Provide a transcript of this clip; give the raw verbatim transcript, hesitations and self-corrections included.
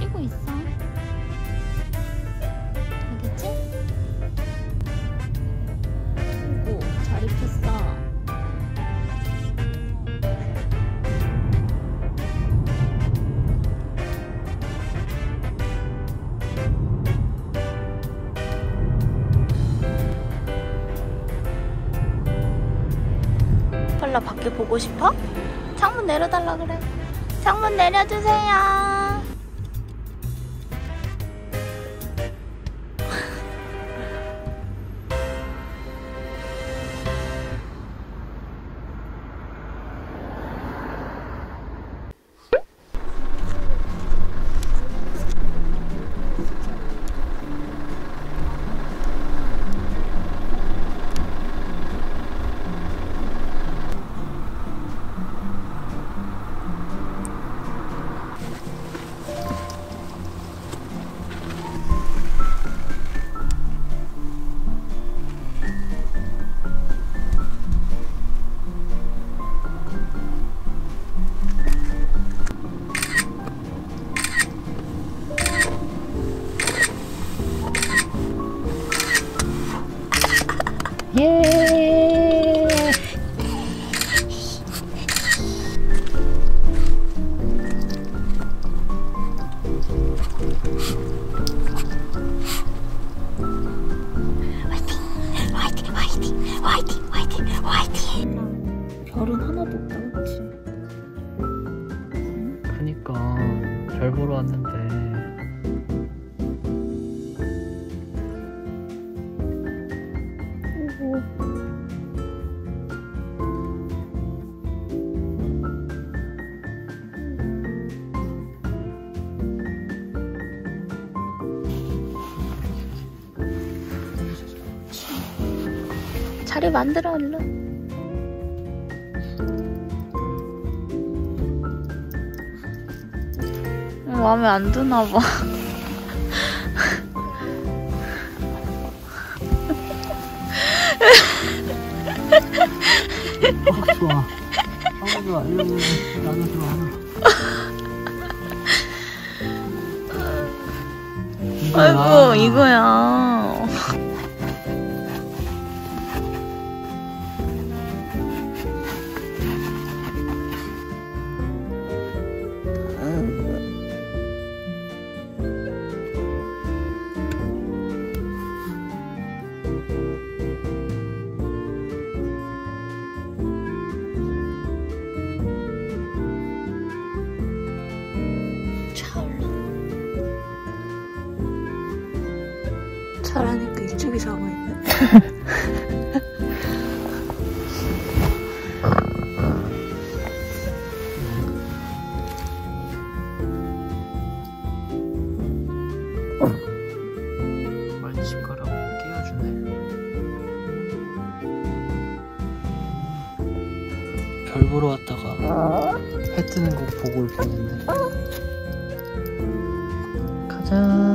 쉬고 있어. 알겠지? 오, 잘 입혔어. 펄라 밖에 보고 싶어? 창문 내려달라 그래. 창문 내려주세요. 예. 화이팅, 화이팅, 화이팅, 화이팅, 화이팅, 화이팅. 별은 하나도 없다, 그치? 그니까 별 보러 왔는데. 자리 만들어 얼른. 마음에 안 드나 봐. 어, 좋아. 어, 좋아. 이거 나도 좋아. 아이고, 이거야. 잘하니까 이쪽이 자고 있네. 많이 숟가락 끼워주네. 별 보러 왔다가 해 뜨는 거 보고 이렇게 했는데. 가자.